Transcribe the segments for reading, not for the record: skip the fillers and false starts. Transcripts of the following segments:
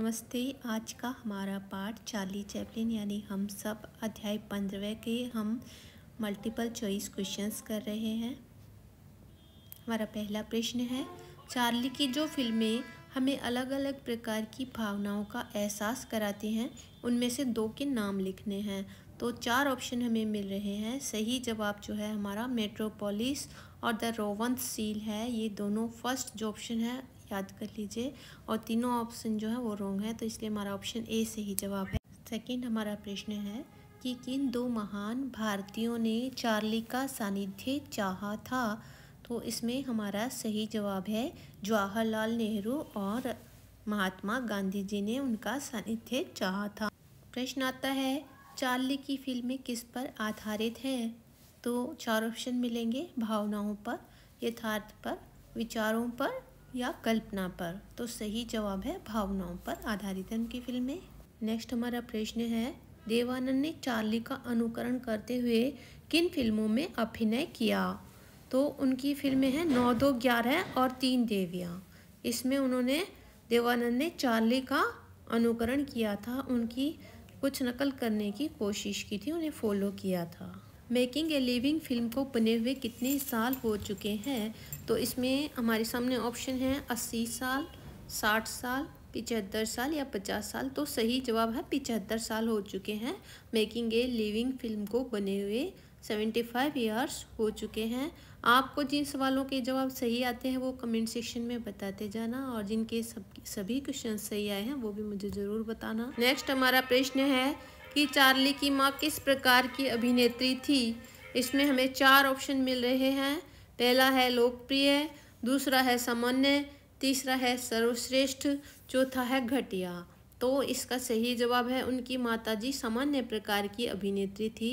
नमस्ते। आज का हमारा पाठ चार्ली चैपलिन यानी हम सब अध्याय 15 के हम मल्टीपल चॉइस क्वेश्चंस कर रहे हैं। हमारा पहला प्रश्न है, चार्ली की जो फिल्में हमें अलग अलग प्रकार की भावनाओं का एहसास कराती हैं उनमें से दो के नाम लिखने हैं। तो चार ऑप्शन हमें मिल रहे हैं। सही जवाब जो है हमारा मेट्रोपोलिस और द रोवंस सील है। ये दोनों फर्स्ट जो ऑप्शन है याद कर लीजिए, और तीनों ऑप्शन जो है वो रॉन्ग है, तो इसलिए हमारा ऑप्शन ए सही जवाब है। सेकंड हमारा प्रश्न है कि किन दो महान भारतीयों ने चार्ली का सानिध्य चाहा था। तो इसमें हमारा सही जवाब है जवाहरलाल नेहरू और महात्मा गांधी जी ने उनका सानिध्य चाहा था। प्रश्न आता है, चार्ली की फिल्में किस पर आधारित हैं। तो चार ऑप्शन मिलेंगे, भावनाओं पर, यथार्थ पर, विचारों पर या कल्पना पर। तो सही जवाब है भावनाओं पर आधारित है उनकी फिल्में। नेक्स्ट हमारा प्रश्न है, देवानंद ने चार्ली का अनुकरण करते हुए किन फिल्मों में अभिनय किया। तो उनकी फिल्में हैं 9, 2, 11 और 3 देवियाँ। इसमें उन्होंने देवानंद ने चार्ली का अनुकरण किया था, उनकी कुछ नकल करने की कोशिश की थी, उन्हें फॉलो किया था। मेकिंग ए लिविंग फिल्म को बने हुए कितने साल हो चुके हैं। तो इसमें हमारे सामने ऑप्शन है 80 साल, 60 साल, 75 साल या 50 साल। तो सही जवाब है 75 साल हो चुके हैं। मेकिंग ए लिविंग फिल्म को बने हुए 75 ईयर्स हो चुके हैं। आपको जिन सवालों के जवाब सही आते हैं वो कमेंट सेक्शन में बताते जाना, और जिनके सभी क्वेश्चन सही आए हैं वो भी मुझे ज़रूर बताना। नेक्स्ट हमारा प्रश्न है कि चार्ली की माँ किस प्रकार की अभिनेत्री थी। इसमें हमें चार ऑप्शन मिल रहे हैं। पहला है लोकप्रिय, दूसरा है सामान्य, तीसरा है सर्वश्रेष्ठ, चौथा है घटिया। तो इसका सही जवाब है उनकी माताजी सामान्य प्रकार की अभिनेत्री थी।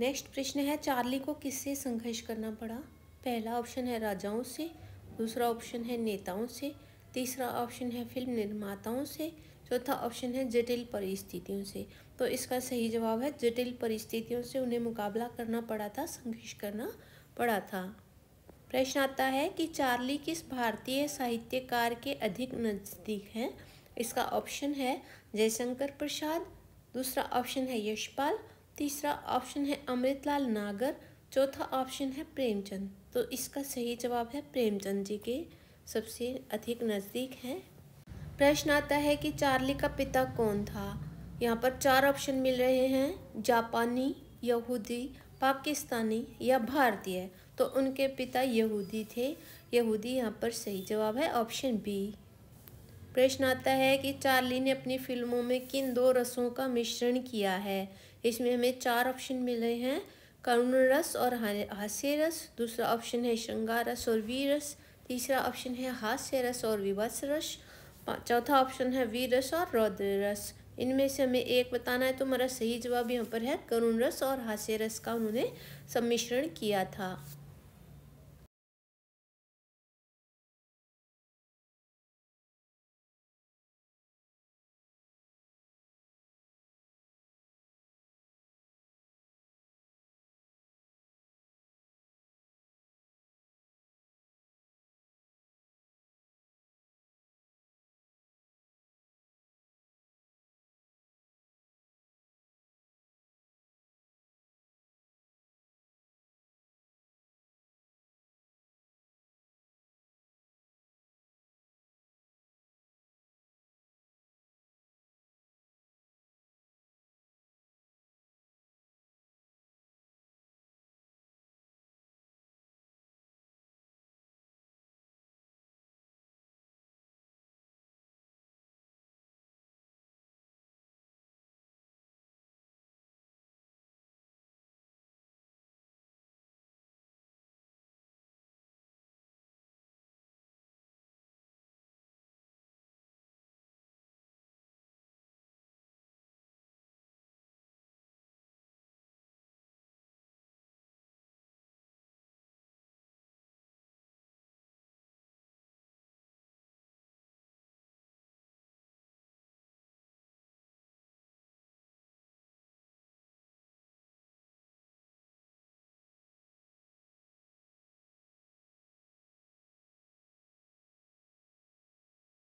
नेक्स्ट प्रश्न है, चार्ली को किससे संघर्ष करना पड़ा। पहला ऑप्शन है राजाओं से, दूसरा ऑप्शन है नेताओं से, तीसरा ऑप्शन है फिल्म निर्माताओं से, चौथा ऑप्शन है जटिल परिस्थितियों से। तो इसका सही जवाब है जटिल परिस्थितियों से उन्हें मुकाबला करना पड़ा था, संघर्ष करना पड़ा था। प्रश्न आता है कि चार्ली किस भारतीय साहित्यकार के अधिक नज़दीक हैं। इसका ऑप्शन है जयशंकर प्रसाद, दूसरा ऑप्शन है यशपाल, तीसरा ऑप्शन है अमृतलाल नागर, चौथा ऑप्शन है प्रेमचंद। तो इसका सही जवाब है प्रेमचंद जी के सबसे अधिक नज़दीक हैं। प्रश्न आता है कि चार्ली का पिता कौन था। यहाँ पर चार ऑप्शन मिल रहे हैं, जापानी, यहूदी, पाकिस्तानी या भारतीय। तो उनके पिता यहूदी थे। यहूदी यहाँ पर सही जवाब है, ऑप्शन बी। प्रश्न आता है कि चार्ली ने अपनी फिल्मों में किन दो रसों का मिश्रण किया है। इसमें हमें चार ऑप्शन मिल रहे हैं, करुण रस और हास्य रस, दूसरा ऑप्शन है श्रृंगार रस और वीर रस, तीसरा ऑप्शन है हास्य रस और विभत्स रस, चौथा ऑप्शन है वीर रस और रौद्र रस। इनमें से हमें एक बताना है, तो हमारा सही जवाब यहाँ पर है करुण रस और हास्य रस का उन्होंने सम्मिश्रण किया था।